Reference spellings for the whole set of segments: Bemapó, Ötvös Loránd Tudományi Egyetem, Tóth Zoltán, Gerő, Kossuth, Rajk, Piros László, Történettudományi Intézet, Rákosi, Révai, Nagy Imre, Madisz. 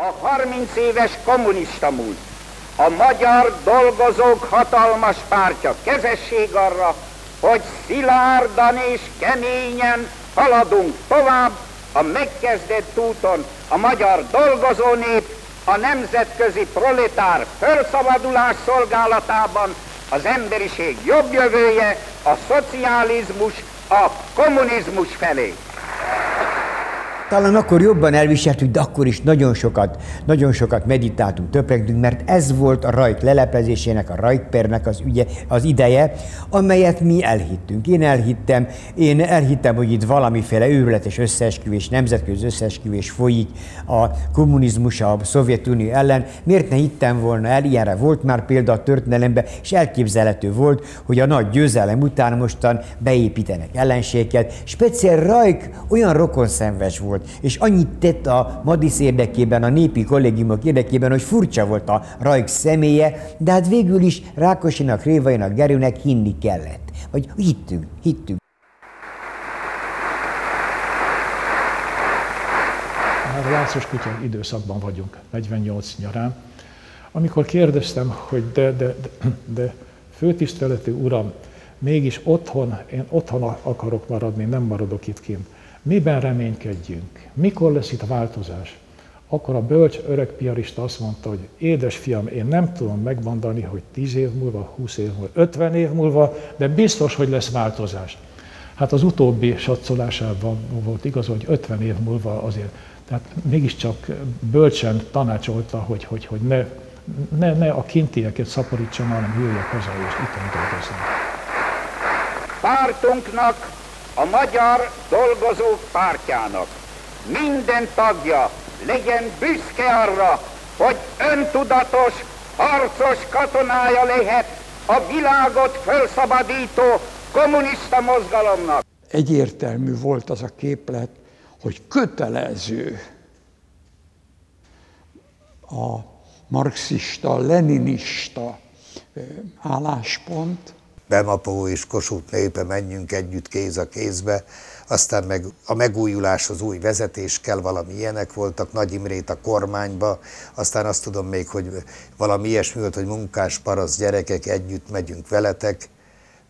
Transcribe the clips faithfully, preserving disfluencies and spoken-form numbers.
A harminc éves kommunista múlt, a magyar dolgozók hatalmas pártja kezesség arra, hogy szilárdan és keményen haladunk tovább a megkezdett úton, a magyar dolgozónép a nemzetközi proletár felszabadulás szolgálatában, az emberiség jobb jövője, a szocializmus, a kommunizmus felé. Talán akkor jobban elviseltük, de akkor is nagyon sokat, nagyon sokat meditáltunk, töprengtünk, mert ez volt a Rajk leleplezésének, a Rajk-pernek az ügye, az ideje, amelyet mi elhittünk. Én elhittem, én elhittem, hogy itt valamiféle őrületes összeesküvés, nemzetközi összeesküvés folyik a kommunizmus, a Szovjetunió ellen. Miért ne hittem volna el, ilyenre volt már példa a történelemben, és elképzelhető volt, hogy a nagy győzelem után mostan beépítenek ellenséget. Speciál Rajk olyan rokonszenves volt, és annyit tett a Madisz érdekében, a népi kollégiumok érdekében, hogy furcsa volt a Rajk személye, de hát végül is Rákosinak, Révainak, Gerőnek hinni kellett. Vagy hittünk, hittünk. Már a Láncos Kutyán időszakban vagyunk, negyvennyolc nyarán, amikor kérdeztem, hogy de, de, de, de főtiszteletű uram, mégis otthon, én otthon akarok maradni, nem maradok itt kint. Miben reménykedjünk? Mikor lesz itt változás? Akkor a bölcs öreg piarista azt mondta, hogy édes fiam, én nem tudom megmondani, hogy tíz év múlva, húsz év múlva, ötven év múlva, de biztos, hogy lesz változás. Hát az utóbbi satszolásában volt igaz, hogy ötven év múlva azért. Tehát mégiscsak bölcsen tanácsolta, hogy, hogy, hogy ne, ne, ne a kintieket szaporítsam, hanem jöjjek haza, és itt dolgozni. Pártunknak, a magyar dolgozók pártjának minden tagja legyen büszke arra, hogy öntudatos, harcos katonája lehet a világot felszabadító kommunista mozgalomnak. Egyértelmű volt az a képlet, hogy kötelező a marxista-leninista álláspont. Bemapó és Kossuth népe, menjünk együtt kéz a kézbe, aztán meg a megújuláshoz új vezetés kell, valami ilyenek voltak, Nagy Imrét a kormányba, aztán azt tudom még, hogy valami ilyesmi volt, hogy munkás parasz gyerekek, együtt megyünk veletek,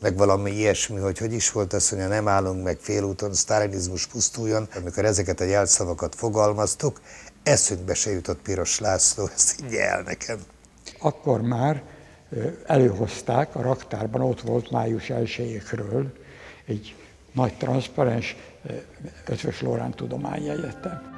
meg valami ilyesmi, hogy hogy is volt az, hogy nem állunk meg félúton, sztálinizmus pusztuljon. Amikor ezeket a jelszavakat fogalmaztuk, eszünkbe se jutott Piros László, ezt így el nekem. Akkor már előhozták, a raktárban ott volt május elsejékről egy nagy transzparens Ötvös Loránd Tudományi Egyetem.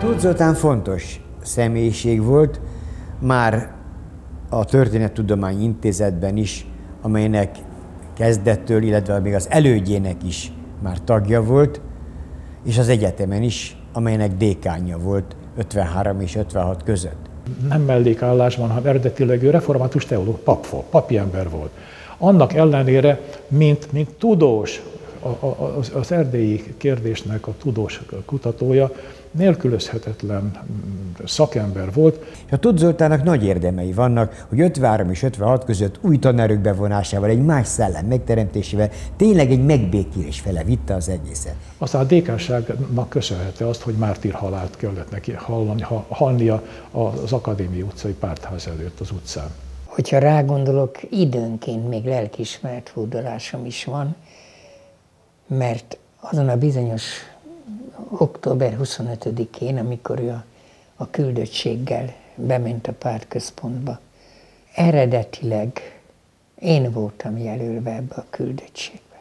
Tóth Zoltán fontos személyiség volt, már a Történettudományi Intézetben is, amelynek kezdettől, illetve még az elődjének is már tagja volt, és az egyetemen is, amelynek dékánja volt ötvenhárom és ötvenhat között. Nem mellékállásban, hanem eredetileg ő református teológus, pap volt, papi ember volt. Annak ellenére, mint, mint tudós, A, a, az erdélyi kérdésnek a tudós kutatója, nélkülözhetetlen szakember volt. A Tóth Zoltánnak nagy érdemei vannak, hogy ötvenhárom és ötvenhat között új tanárok bevonásával, egy más szellem megteremtésével tényleg egy megbékélés fele vitte az egészet. Aztán a dékánságnak köszönhette azt, hogy mártír halált kellett neki hallani, halnia az Akadémia utcai pártház előtt az utcán. Hogyha rágondolok, időnként még lelkiismeret furdalásom is van, mert azon a bizonyos október huszonötödikén, amikor ő a, a küldöttséggel bement a pártközpontba, eredetileg én voltam jelölve ebbe a küldöttségbe.